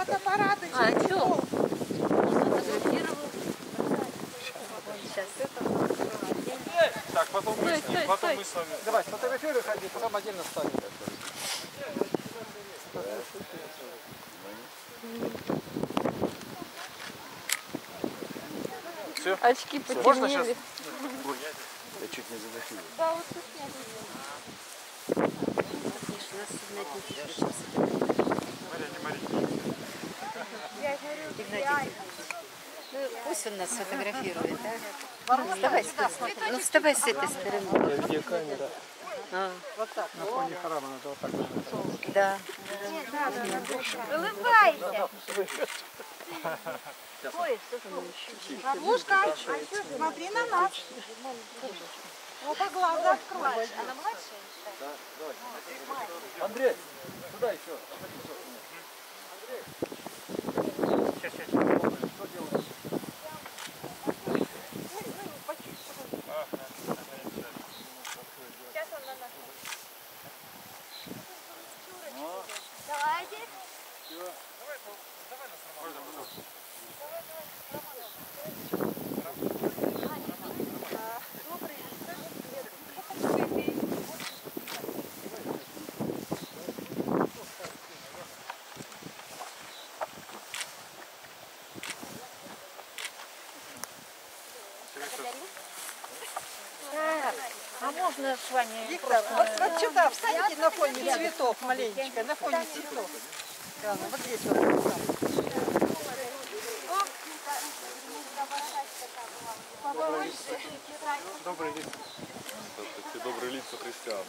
фотоаппараты. А что? Он сфотографировал. Сейчас. Так, потом мы с ним, потом мы с вами. Давай, сфотографируй, ходи, потом отдельно встанем. Все? Очки потемнели. Можно сейчас? Ой, я чуть не задохнулся. Да, вот тут нет. Пусть он нас сфотографирует, да? Вставай, ну вставай с этой стороны. Где камера? Вот так. На фоне храма надо вот так. Да. Улыбайся. Ой, бабушка, смотри на нас. Вот так глаза открываешь. Она младшая? Да, давай. Андрей, сюда еще. Андрей. Сейчас. Что делаешь? Сейчас он на нас. Давайте. Все. Давай на самолет. Виктор, вот сюда встаньте на фоне цветов маленечко, на фоне цветов. Да, ну, вот здесь вот. Добрые лица христиан.